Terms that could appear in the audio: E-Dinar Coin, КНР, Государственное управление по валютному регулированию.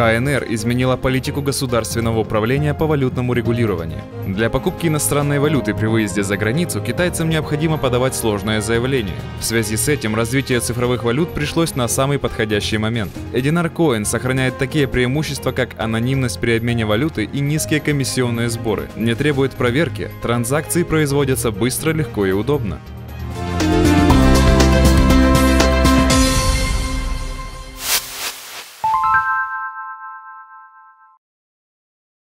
КНР изменила политику государственного управления по валютному регулированию. Для покупки иностранной валюты при выезде за границу китайцам необходимо подавать сложное заявление. В связи с этим развитие цифровых валют пришлось на самый подходящий момент. E-Dinar Coin сохраняет такие преимущества, как анонимность при обмене валюты и низкие комиссионные сборы, не требует проверки, транзакции производятся быстро, легко и удобно.